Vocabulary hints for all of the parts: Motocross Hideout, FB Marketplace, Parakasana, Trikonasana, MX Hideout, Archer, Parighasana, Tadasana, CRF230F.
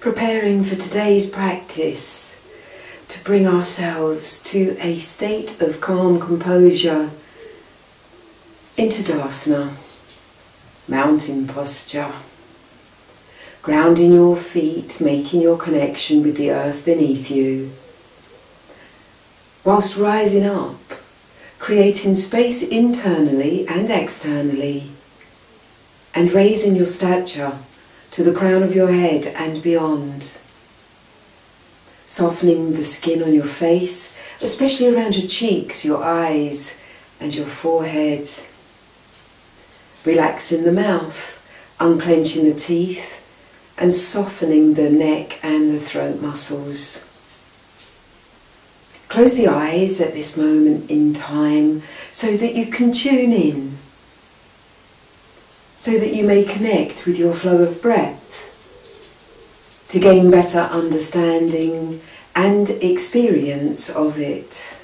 preparing for today's practice to bring ourselves to a state of calm composure in Tadasana, mountain posture, grounding your feet, making your connection with the earth beneath you, whilst rising up, creating space internally and externally, and raising your stature to the crown of your head and beyond, softening the skin on your face, especially around your cheeks, your eyes and your forehead, relaxing the mouth, unclenching the teeth and softening the neck and the throat muscles. Close the eyes at this moment in time so that you can tune in, so that you may connect with your flow of breath to gain better understanding and experience of it.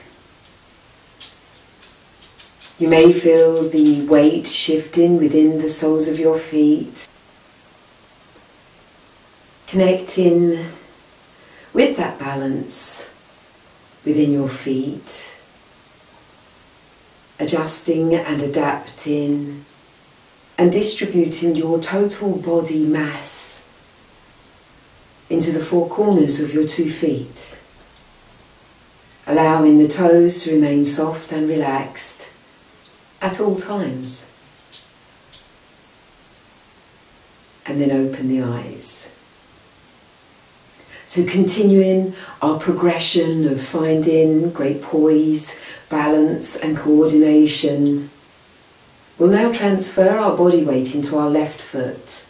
You may feel the weight shifting within the soles of your feet, connecting with that balance within your feet, adjusting and adapting and distributing your total body mass into the four corners of your 2 feet, allowing the toes to remain soft and relaxed at all times. And then open the eyes. So continuing our progression of finding great poise, balance and coordination, we'll now transfer our body weight into our left foot.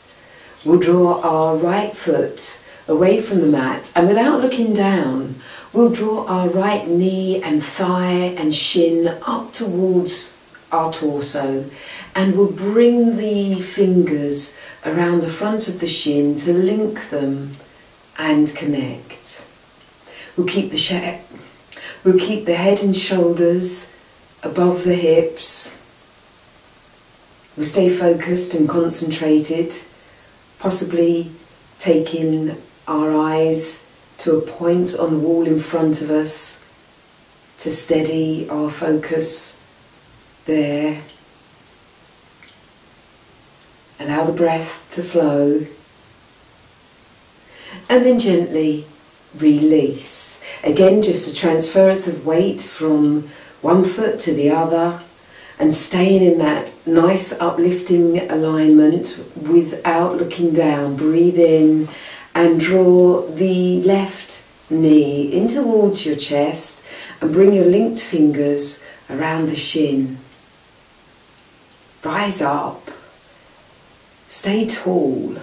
We'll draw our right foot away from the mat and without looking down, we'll draw our right knee and thigh and shin up towards our torso, and we'll bring the fingers around the front of the shin to link them and connect. We'll keep the head and shoulders above the hips. We'll stay focused and concentrated, possibly taking our eyes to a point on the wall in front of us to steady our focus there. Allow the breath to flow. And then gently release. Again, just a transference of weight from one foot to the other and staying in that nice uplifting alignment without looking down. Breathe in and draw the left knee in towards your chest and bring your linked fingers around the shin. Rise up. Stay tall.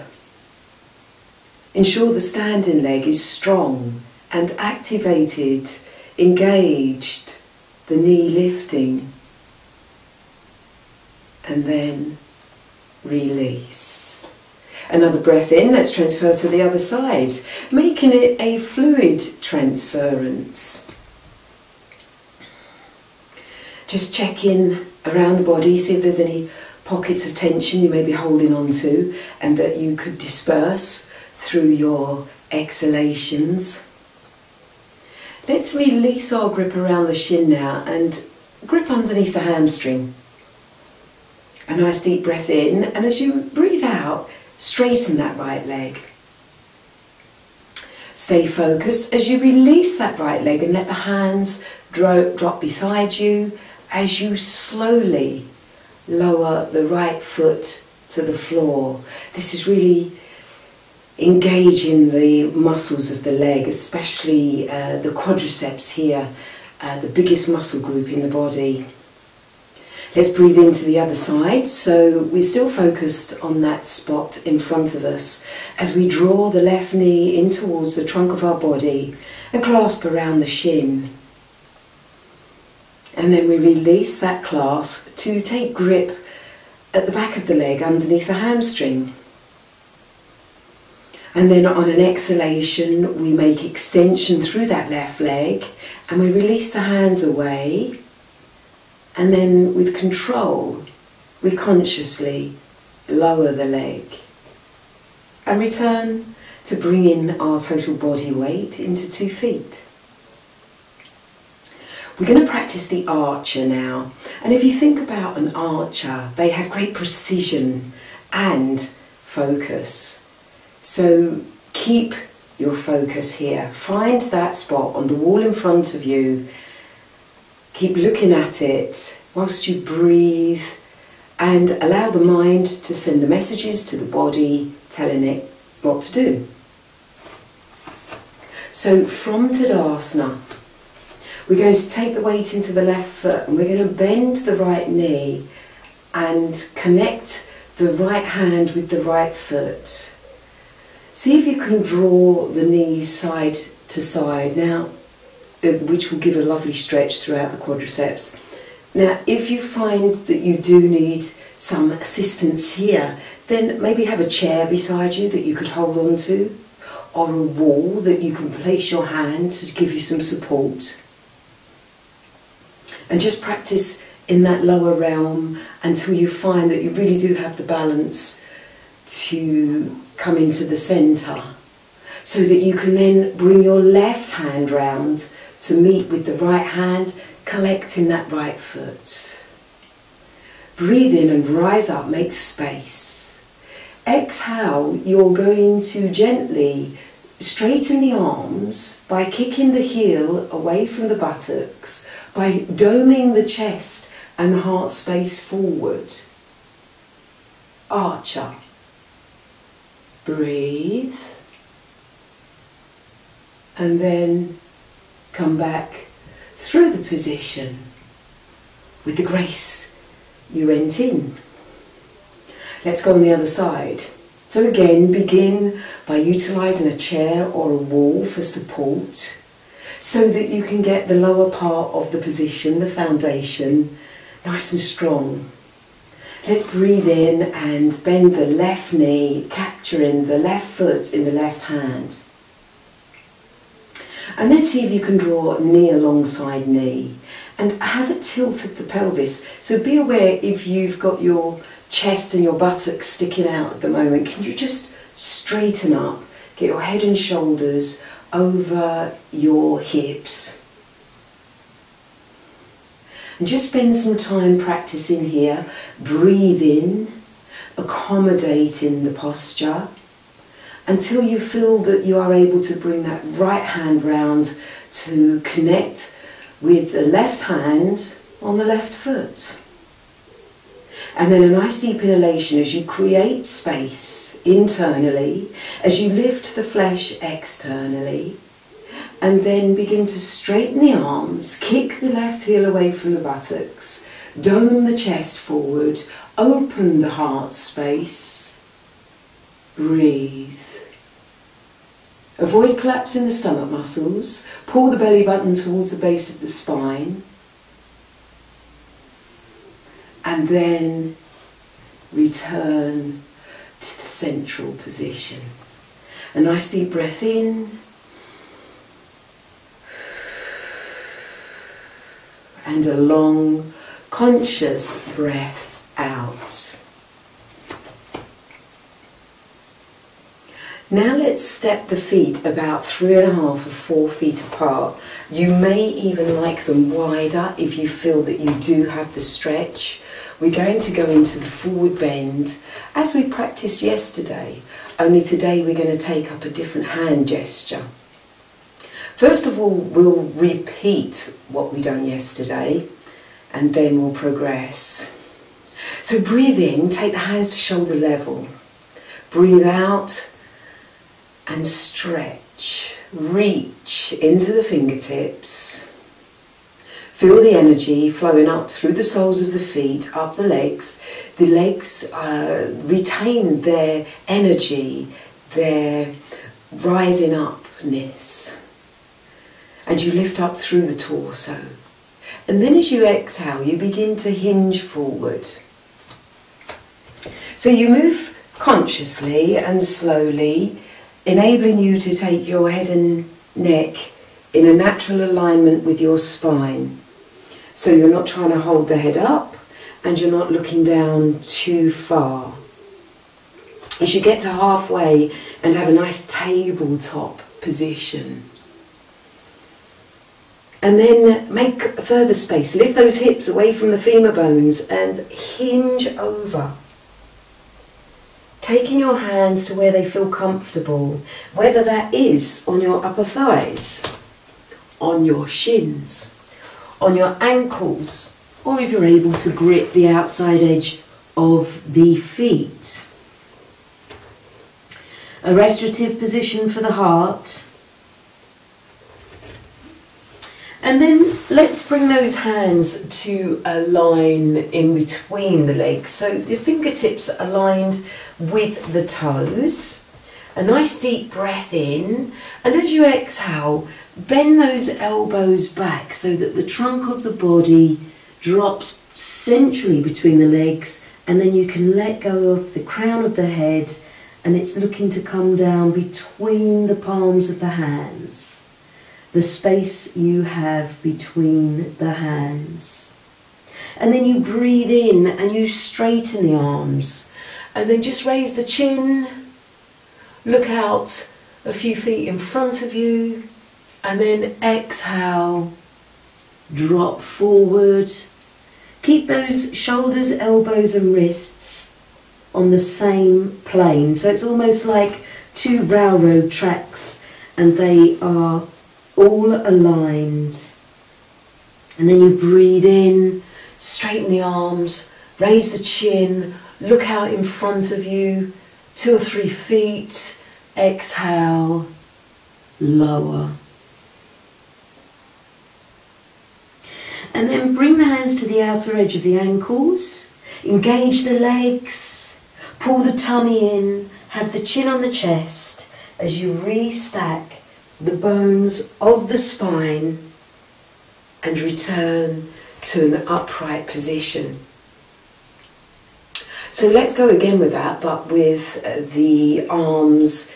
Ensure the standing leg is strong and activated, engaged, the knee lifting, and then release. Another breath in, let's transfer to the other side, making it a fluid transference. Just check in around the body, see if there's any pockets of tension you may be holding on to and that you could disperse through your exhalations. Let's release our grip around the shin now and grip underneath the hamstring. A nice deep breath in, and as you breathe out, straighten that right leg. Stay focused as you release that right leg and let the hands drop beside you as you slowly lower the right foot to the floor. This is really engaging the muscles of the leg, especially the quadriceps here, the biggest muscle group in the body. Let's breathe into the other side, so we're still focused on that spot in front of us as we draw the left knee in towards the trunk of our body and clasp around the shin. And then we release that clasp to take grip at the back of the leg underneath the hamstring. And then on an exhalation, we make extension through that left leg and we release the hands away. And then with control, we consciously lower the leg and return to bring in our total body weight into 2 feet. We're going to practice the archer now. And if you think about an archer, they have great precision and focus. So keep your focus here. Find that spot on the wall in front of you. Keep looking at it whilst you breathe and allow the mind to send the messages to the body telling it what to do. So from Tadasana, we're going to take the weight into the left foot and we're going to bend the right knee and connect the right hand with the right foot. See if you can draw the knees side to side now, which will give a lovely stretch throughout the quadriceps. Now, if you find that you do need some assistance here, then maybe have a chair beside you that you could hold on to, or a wall that you can place your hand to give you some support. And just practice in that lower realm until you find that you really do have the balance to come into the centre, so that you can then bring your left hand round to meet with the right hand, collecting that right foot. Breathe in and rise up, make space. Exhale, you're going to gently straighten the arms by kicking the heel away from the buttocks, by doming the chest and the heart space forward. Archer. Breathe. And then come back through the position with the grace you went in. Let's go on the other side. So again, begin by utilising a chair or a wall for support, so that you can get the lower part of the position, the foundation, nice and strong. Let's breathe in and bend the left knee, capturing the left foot in the left hand. And then see if you can draw knee alongside knee. And have a tilt of the pelvis. So be aware if you've got your chest and your buttocks sticking out at the moment, can you just straighten up, get your head and shoulders over your hips. And just spend some time practicing here, breathing, accommodating the posture, until you feel that you are able to bring that right hand round to connect with the left hand on the left foot. And then a nice deep inhalation as you create space internally, as you lift the flesh externally, and then begin to straighten the arms, kick the left heel away from the buttocks, dome the chest forward, open the heart space, breathe. Avoid collapsing the stomach muscles, pull the belly button towards the base of the spine, and then return to the central position. A nice deep breath in and a long, conscious breath out. Now let's step the feet about 3.5 or 4 feet apart. You may even like them wider if you feel that you do have the stretch. We're going to go into the forward bend as we practiced yesterday, only today we're going to take up a different hand gesture. First of all, we'll repeat what we done yesterday and then we'll progress. So breathe in, take the hands to shoulder level. Breathe out and stretch, reach into the fingertips. Feel the energy flowing up through the soles of the feet, up the legs. The legs retain their energy, their rising upness. And you lift up through the torso. And then as you exhale, you begin to hinge forward. So you move consciously and slowly, enabling you to take your head and neck in a natural alignment with your spine. So you're not trying to hold the head up and you're not looking down too far. You should get to halfway and have a nice tabletop position. And then make further space. Lift those hips away from the femur bones and hinge over. Taking your hands to where they feel comfortable, whether that is on your upper thighs, on your shins, on your ankles, or if you're able to grip the outside edge of the feet. A restorative position for the heart. And then let's bring those hands to a line in between the legs. So your fingertips are aligned with the toes. A nice deep breath in, and as you exhale, bend those elbows back so that the trunk of the body drops centrally between the legs, and then you can let go of the crown of the head, and it's looking to come down between the palms of the hands. The space you have between the hands. And then you breathe in and you straighten the arms. And then just raise the chin, look out a few feet in front of you, and then exhale, drop forward. Keep those shoulders, elbows and wrists on the same plane. So it's almost like two railroad tracks and they are all aligned. And then you breathe in, straighten the arms, raise the chin, look out in front of you, 2 or 3 feet, exhale, lower. And then bring the hands to the outer edge of the ankles, engage the legs, pull the tummy in, have the chin on the chest as you restack the bones of the spine and return to an upright position. So let's go again with that, but with the arms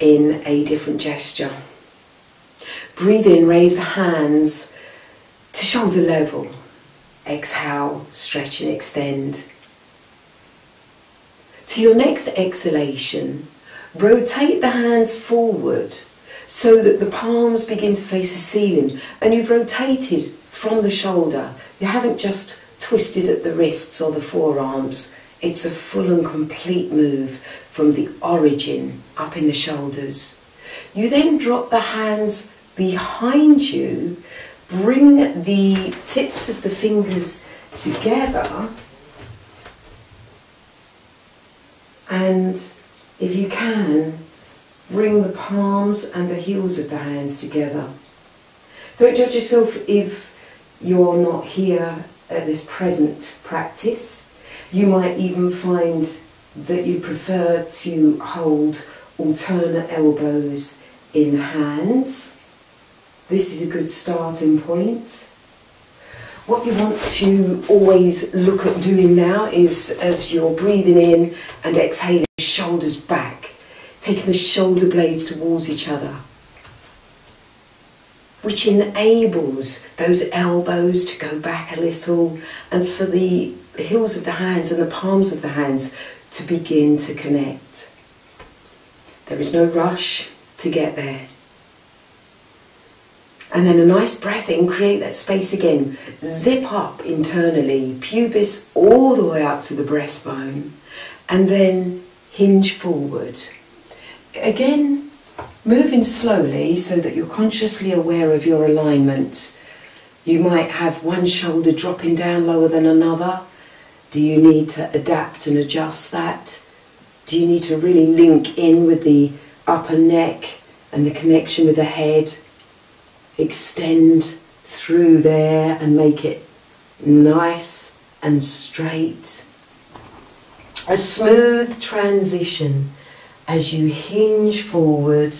in a different gesture. Breathe in, raise the hands to shoulder level. Exhale, stretch and extend. To your next exhalation, rotate the hands forward so that the palms begin to face the ceiling, and you've rotated from the shoulder. You haven't just twisted at the wrists or the forearms. It's a full and complete move from the origin up in the shoulders. You then drop the hands behind you, bring the tips of the fingers together, and if you can, bring the palms and the heels of the hands together. Don't judge yourself if you're not here at this present practice. You might even find that you prefer to hold alternate elbows in hands. This is a good starting point. What you want to always look at doing now is, as you're breathing in and exhaling, shoulders back, taking the shoulder blades towards each other, which enables those elbows to go back a little and for the heels of the hands and the palms of the hands to begin to connect. There is no rush to get there. And then a nice breath in, create that space again. Zip up internally, pubis all the way up to the breastbone, and then hinge forward. Again, moving slowly so that you're consciously aware of your alignment. You might have one shoulder dropping down lower than another. Do you need to adapt and adjust that? Do you need to really link in with the upper neck and the connection with the head? Extend through there and make it nice and straight. A smooth transition as you hinge forward,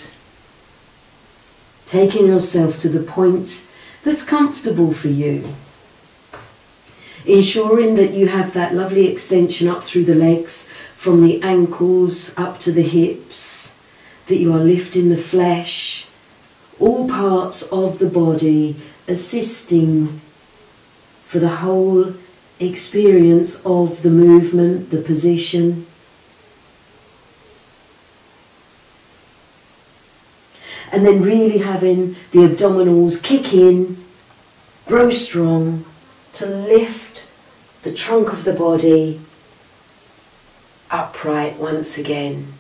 taking yourself to the point that's comfortable for you. Ensuring that you have that lovely extension up through the legs, from the ankles up to the hips, that you are lifting the flesh, all parts of the body, assisting for the whole experience of the movement, the position. and then really having the abdominals kick in, grow strong, to lift the trunk of the body upright once again.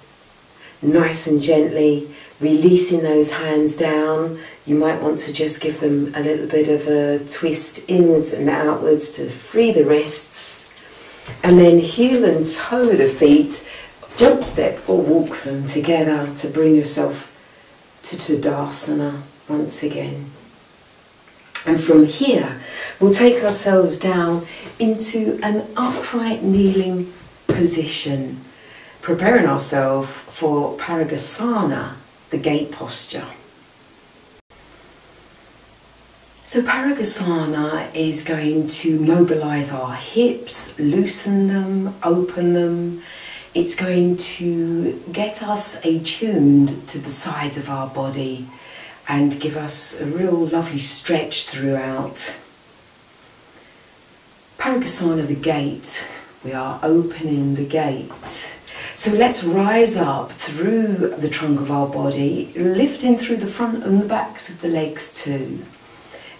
Nice and gently releasing those hands down. You might want to just give them a little bit of a twist inwards and outwards to free the wrists, and then heel and toe the feet, jump step or walk them together to bring yourself to Tadasana once again. And from here we'll take ourselves down into an upright kneeling position, preparing ourselves for Parighasana, the gate posture. So Parighasana is going to mobilize our hips, loosen them, open them. It's going to get us attuned to the sides of our body and give us a real lovely stretch throughout. Parakasana, the gate. We are opening the gate. So let's rise up through the trunk of our body, lifting through the front and the backs of the legs too,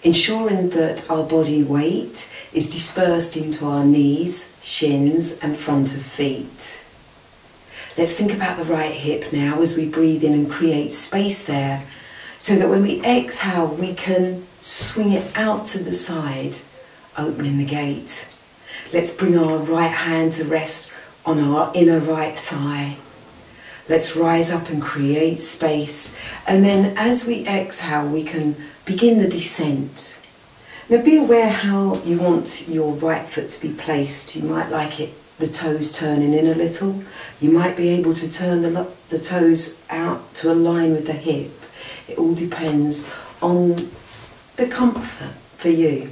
ensuring that our body weight is dispersed into our knees, shins and front of feet. Let's think about the right hip now as we breathe in and create space there, so that when we exhale we can swing it out to the side, opening the gate. Let's bring our right hand to rest on our inner right thigh. Let's rise up and create space, and then as we exhale we can begin the descent. Now be aware how you want your right foot to be placed. You might like it the toes turning in a little. You might be able to turn the toes out to align with the hip. It all depends on the comfort for you.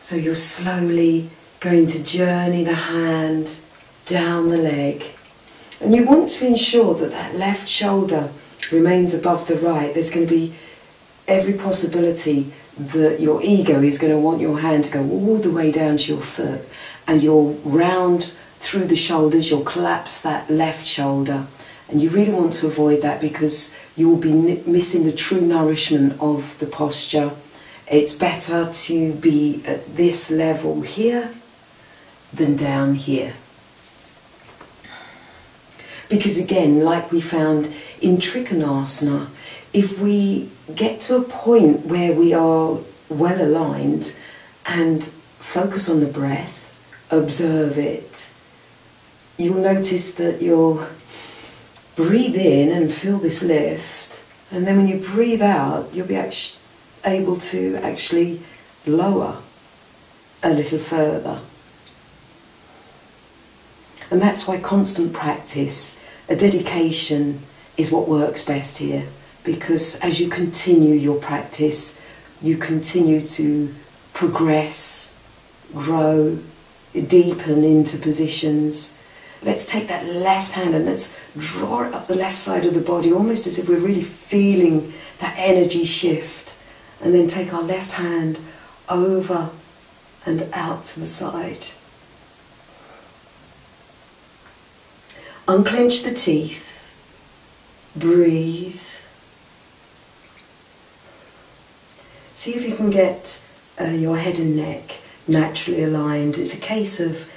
So you're slowly going to journey the hand down the leg, and you want to ensure that that left shoulder remains above the right. There's going to be every possibility that your ego is going to want your hand to go all the way down to your foot, and you'll round through the shoulders, you'll collapse that left shoulder, and you really want to avoid that because you will be missing the true nourishment of the posture. It's better to be at this level here than down here. Because again, like we found in Trikonasana, if we get to a point where we are well aligned and focus on the breath, observe it, you'll notice that you'll breathe in and feel this lift, and then when you breathe out you'll be able to actually lower a little further. And that's why constant practice, a dedication, is what works best here, because as you continue your practice you continue to progress, grow, deepen into positions. Let's take that left hand and let's draw it up the left side of the body, almost as if we're really feeling that energy shift, and then take our left hand over and out to the side. Unclench the teeth, breathe. See if you can get your head and neck naturally aligned. It's a case of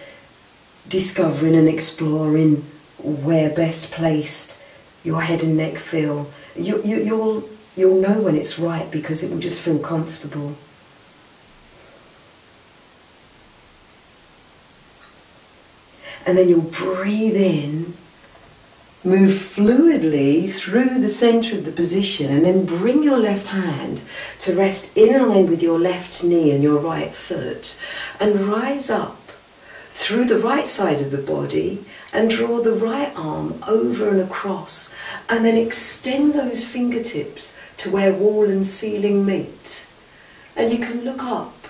discovering and exploring where best placed your head and neck feel. You'll know when it's right because it will just feel comfortable. And then you'll breathe in, move fluidly through the centre of the position, and then bring your left hand to rest in line with your left knee and your right foot, and rise up through the right side of the body and draw the right arm over and across, and then extend those fingertips to where wall and ceiling meet, and you can look up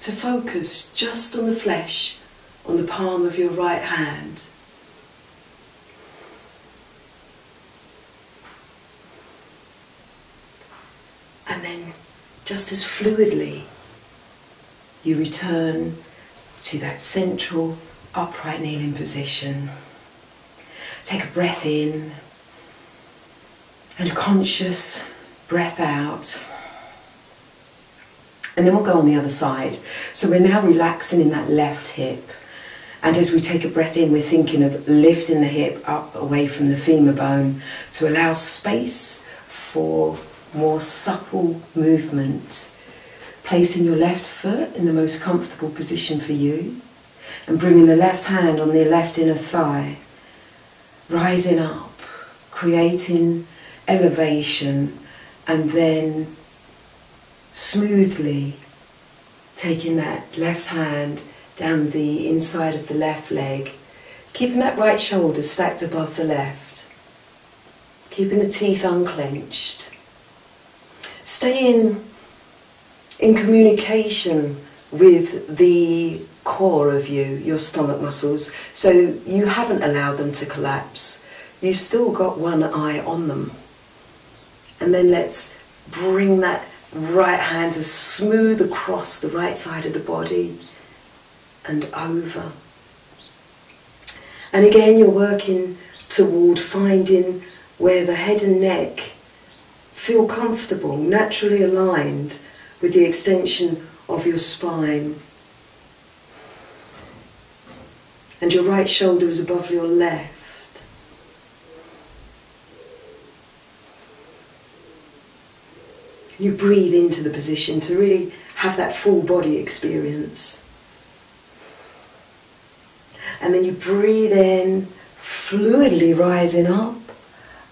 to focus just on the flesh on the palm of your right hand. And then, just as fluidly, you return to that central upright kneeling position. Take a breath in and conscious breath out. And then we'll go on the other side. So we're now relaxing in that left hip. And as we take a breath in, we're thinking of lifting the hip up away from the femur bone to allow space for more supple movement. Placing your left foot in the most comfortable position for you and bringing the left hand on the left inner thigh. Rising up, creating elevation, and then smoothly taking that left hand down the inside of the left leg, keeping that right shoulder stacked above the left, keeping the teeth unclenched. Staying in communication with the core of you, your stomach muscles, so you haven't allowed them to collapse. You've still got one eye on them. And then let's bring that right hand to smooth across the right side of the body and over. And again, you're working toward finding where the head and neck feel comfortable, naturally aligned with the extension of your spine. And your right shoulder is above your left. You breathe into the position to really have that full body experience. And then you breathe in, fluidly rising up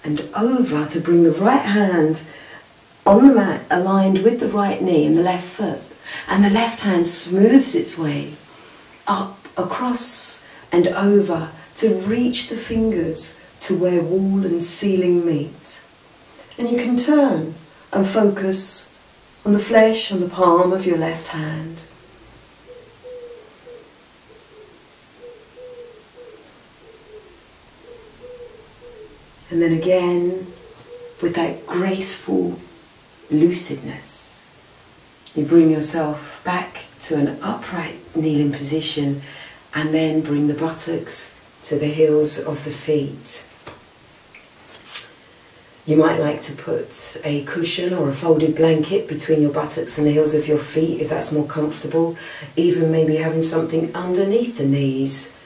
and over to bring the right hand on the mat, aligned with the right knee and the left foot. And the left hand smooths its way up, across and over to reach the fingers to where wall and ceiling meet. And you can turn and focus on the flesh on the palm of your left hand. And then again, with that graceful lucidness, you bring yourself back to an upright kneeling position and then bring the buttocks to the heels of the feet. You might like to put a cushion or a folded blanket between your buttocks and the heels of your feet if that's more comfortable, even maybe having something underneath the knees.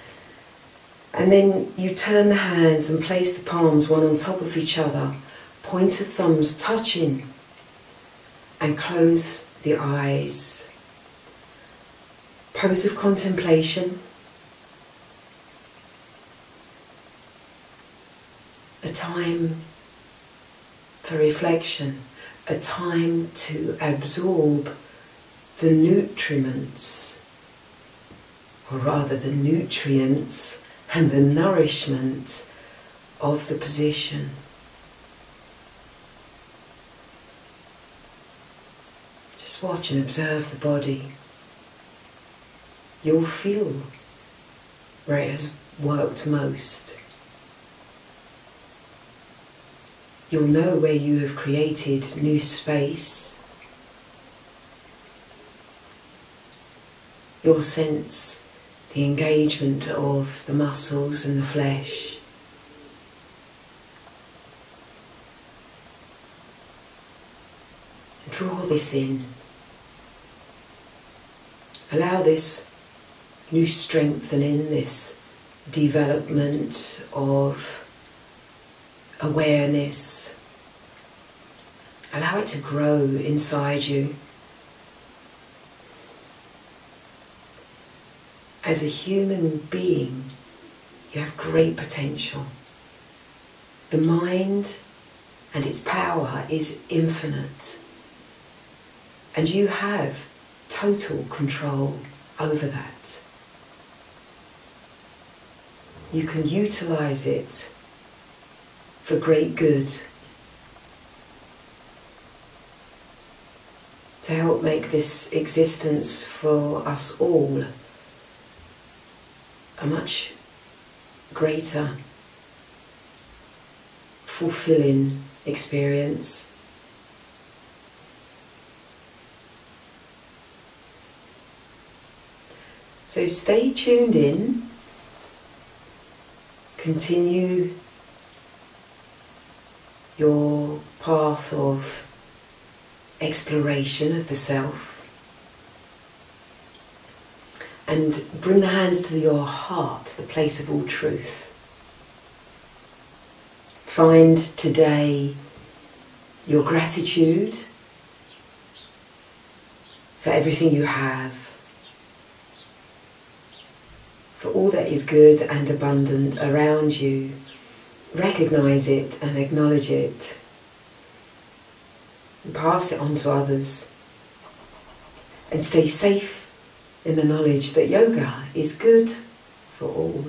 And then you turn the hands and place the palms one on top of each other, point of thumbs touching, and close the eyes. Pose of contemplation. A time for reflection, a time to absorb the nutriments, or rather the nutrients and the nourishment of the position. Just watch and observe the body. You'll feel where it has worked most. You'll know where you have created new space. You'll sense the engagement of the muscles and the flesh. Draw this in. Allow this new strengthening, this development of awareness. Allow it to grow inside you. As a human being, you have great potential. The mind and its power is infinite. And you have total control over that. You can utilize it for great good, to help make this existence for us all a much greater, fulfilling experience. So stay tuned in, continue your path of exploration of the self. And bring the hands to your heart, the place of all truth. Find today your gratitude for everything you have, for all that is good and abundant around you. Recognize it and acknowledge it, and pass it on to others, and stay safe in the knowledge that yoga is good for all.